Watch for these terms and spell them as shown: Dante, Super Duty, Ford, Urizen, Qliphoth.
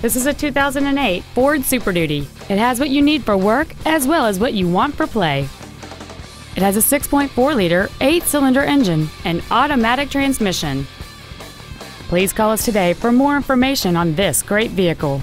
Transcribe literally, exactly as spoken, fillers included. This is a two thousand eight Ford Super Duty. It has what you need for work as well as what you want for play. It has a six point four liter, eight cylinder engine and automatic transmission. Please call us today for more information on this great vehicle.